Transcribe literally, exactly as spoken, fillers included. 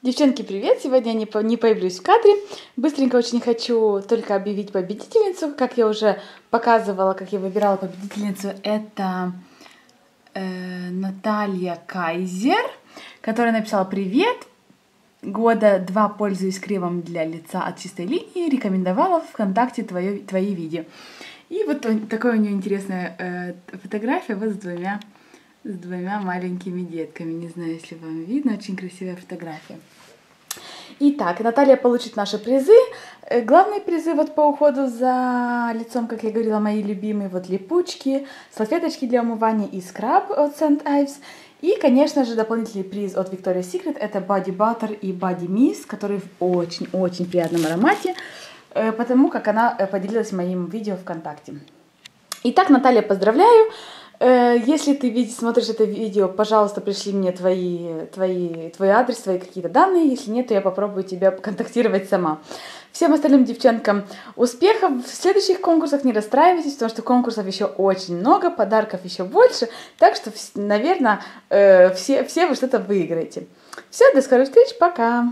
Девчонки, привет! Сегодня я не, по, не появлюсь в кадре. Быстренько очень хочу только объявить победительницу. Как я уже показывала, как я выбирала победительницу, это э, Наталья Кайзер, которая написала «Привет! Года два пользуюсь кремом для лица от чистой линии, рекомендовала в ВКонтакте твое, твои видео». И вот такая у нее интересная э, фотография вот с двумя с двумя маленькими детками. Не знаю, если вам видно, очень красивая фотография. Итак, Наталья получит наши призы. Главные призы вот по уходу за лицом, как я говорила, мои любимые вот липучки, салфеточки для умывания и скраб от Сент Айвс. И, конечно же, дополнительный приз от Викториас Сикрет это Body Butter и Body Mist, которые в очень-очень приятном аромате, потому как она поделилась моим видео ВКонтакте. Итак, Наталья, поздравляю! Если ты видишь, смотришь это видео, пожалуйста, пришли мне твои, твои, твой адрес, твои какие-то данные. Если нет, то я попробую тебя контактировать сама. Всем остальным девчонкам успехов в следующих конкурсах, не расстраивайтесь, потому что конкурсов еще очень много, подарков еще больше. Так что, наверное, все, все вы что-то выиграете. Все, до скорых встреч, пока!